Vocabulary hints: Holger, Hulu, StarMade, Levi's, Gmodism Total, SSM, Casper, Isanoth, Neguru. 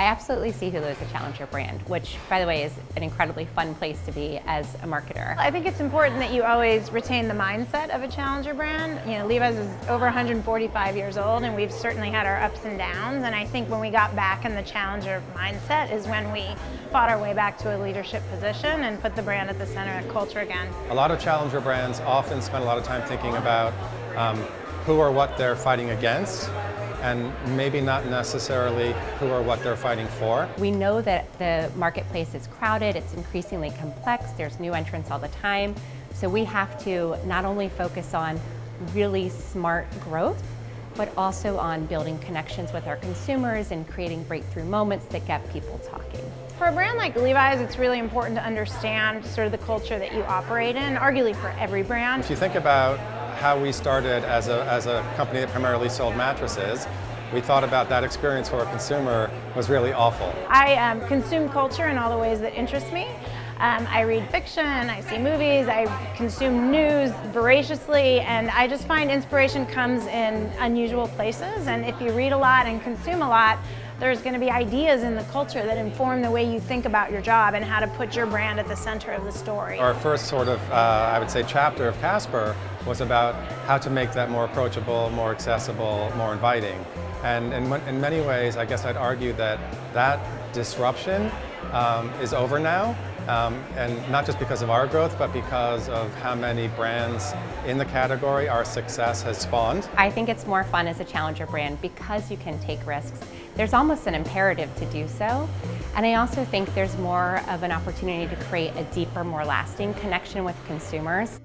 I absolutely see Hulu as a challenger brand, which, by the way, is an incredibly fun place to be as a marketer. I think it's important that you always retain the mindset of a challenger brand. You know, Levi's is over 145 years old, and we've certainly had our ups and downs, and I think when we got back in the challenger mindset is when we fought our way back to a leadership position and put the brand at the center of culture again. A lot of challenger brands often spend a lot of time thinking about who or what they're fighting against, and maybe not necessarily who or what they're fighting for. We know that the marketplace is crowded, it's increasingly complex, there's new entrants all the time, so we have to not only focus on really smart growth, but also on building connections with our consumers and creating breakthrough moments that get people talking. For a brand like Levi's, it's really important to understand sort of the culture that you operate in, arguably for every brand. If you think about how we started as a company that primarily sold mattresses, we thought about that experience for a consumer was really awful. I consume culture in all the ways that interest me. I read fiction, I see movies, I consume news voraciously, and I just find inspiration comes in unusual places, and if you read a lot and consume a lot, there's going to be ideas in the culture that inform the way you think about your job and how to put your brand at the center of the story. Our first sort of, I would say, chapter of Casper was about how to make that more approachable, more accessible, more inviting. And in many ways, I guess I'd argue that disruption is over now. And not just because of our growth, but because of how many brands in the category our success has spawned. I think it's more fun as a challenger brand because you can take risks. There's almost an imperative to do so. And I also think there's more of an opportunity to create a deeper, more lasting connection with consumers.